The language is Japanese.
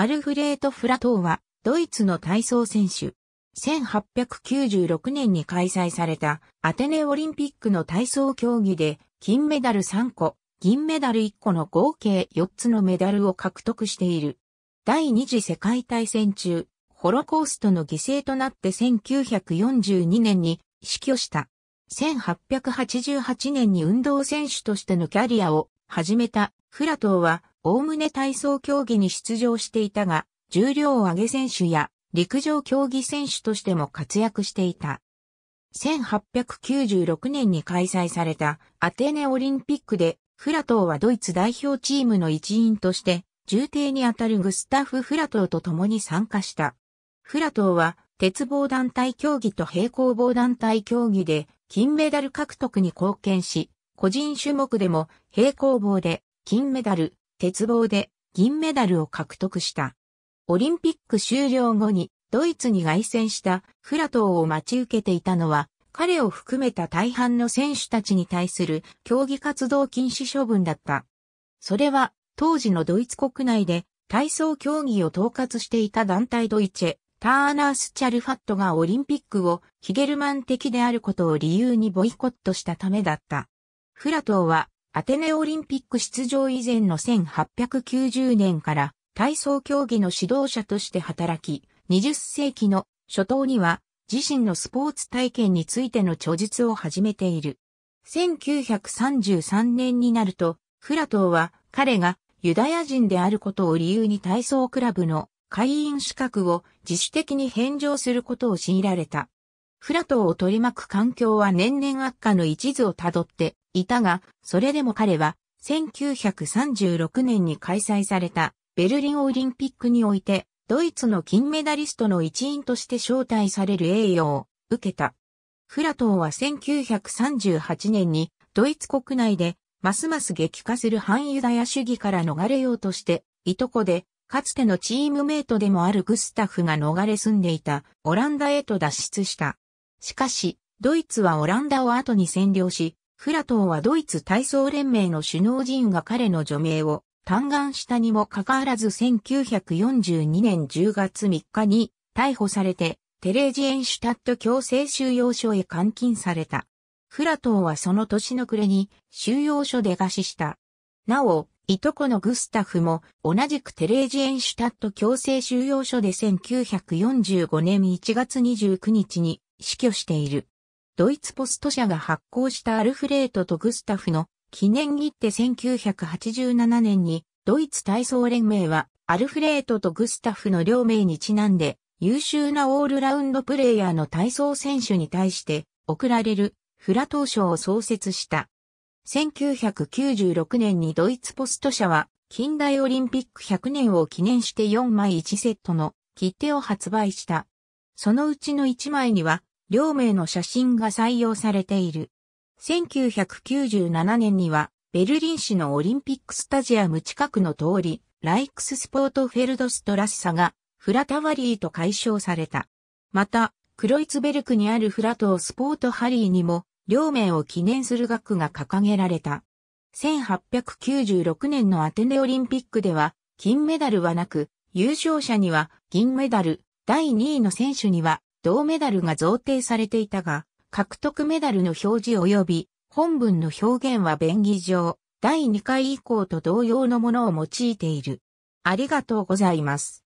アルフレート・フラトーは、ドイツの体操選手。1896年に開催されたアテネオリンピックの体操競技で、金メダル3個、銀メダル1個の合計4つのメダルを獲得している。第二次世界大戦中、ホロコーストの犠牲となって1942年に死去した。1888年に運動選手としてのキャリアを始めたフラトーは、おおむね体操競技に出場していたが、重量を上げ選手や陸上競技選手としても活躍していた。1896年に開催されたアテネオリンピックで、フラトーはドイツ代表チームの一員として、従弟にあたるグスタフ・フラトーと共に参加した。フラトーは、鉄棒団体競技と平行棒団体競技で、金メダル獲得に貢献し、個人種目でも平行棒で金メダル、鉄棒で銀メダルを獲得した。オリンピック終了後にドイツに凱旋したフラトーを待ち受けていたのは、彼を含めた大半の選手たちに対する競技活動禁止処分だった。それは当時のドイツ国内で体操競技を統括していた団体ドイチェ・ターナースチャルファットがオリンピックをヒゲルマン的であることを理由にボイコットしたためだった。フラトーはアテネオリンピック出場以前の1890年から体操競技の指導者として働き、20世紀の初頭には自身のスポーツ体験についての著述を始めている。1933年になると、フラトーは彼がユダヤ人であることを理由に体操クラブの会員資格を自主的に返上することを強いられた。フラトーを取り巻く環境は年々悪化の一途をたどっていたが、それでも彼は1936年に開催されたベルリンオリンピックにおいて、ドイツの金メダリストの一員として招待される栄誉を受けた。フラトーは1938年にドイツ国内でますます激化する反ユダヤ主義から逃れようとして、いとこでかつてのチームメイトでもあるグスタフが逃れ住んでいたオランダへと脱出した。しかし、ドイツはオランダを後に占領し、フラトーはドイツ体操連盟の首脳陣が彼の除名を嘆願したにもかかわらず1942年10月3日に逮捕されてテレージエンシュタット強制収容所へ監禁された。フラトーはその年の暮れに収容所で餓死した。なお、いとこのグスタフも同じくテレージエンシュタット強制収容所で1945年1月29日に死去している。ドイツポスト社が発行したアルフレートとグスタフの記念切手1987年に、ドイツ体操連盟は、アルフレートとグスタフの両名にちなんで、優秀なオールラウンドプレイヤーの体操選手に対して、贈られる、フラトー賞を創設した。1996年にドイツポスト社は、近代オリンピック100年を記念して4枚1セットの切手を発売した。そのうちの1枚には、両名の写真が採用されている。1997年には、ベルリン市のオリンピックスタジアム近くの通り、Reichssportfeldstraßeが、Flatowalleeと改称された。また、クロイツベルクにあるFlatow-Sporthalleにも、両名を記念する額が掲げられた。1896年のアテネオリンピックでは、金メダルはなく、優勝者には銀メダル、第2位の選手には銅メダルが贈呈されていたが、獲得メダルの表示及び本文の表現は便宜上、第2回以降と同様のものを用いている。ありがとうございます。